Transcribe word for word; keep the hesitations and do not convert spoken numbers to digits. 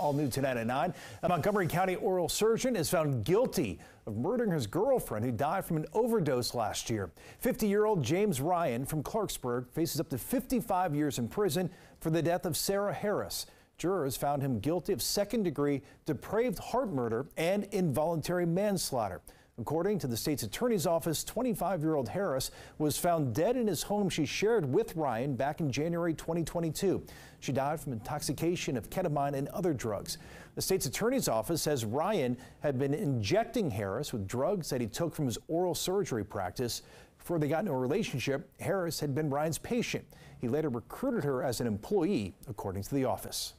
all new tonight at nine. A Montgomery County oral surgeon is found guilty of murdering his girlfriend who died from an overdose last year. fifty-year-old James Ryan from Clarksburg faces up to fifty-five years in prison for the death of Sarah Harris. Jurors found him guilty of second-degree depraved heart murder and involuntary manslaughter. According to the state's attorney's office, twenty-five-year-old Harris was found dead in his home she shared with Ryan back in January twenty twenty-two. She died from intoxication of ketamine and other drugs. The state's attorney's office says Ryan had been injecting Harris with drugs that he took from his oral surgery practice. Before they got into a relationship, Harris had been Ryan's patient. He later recruited her as an employee, according to the office.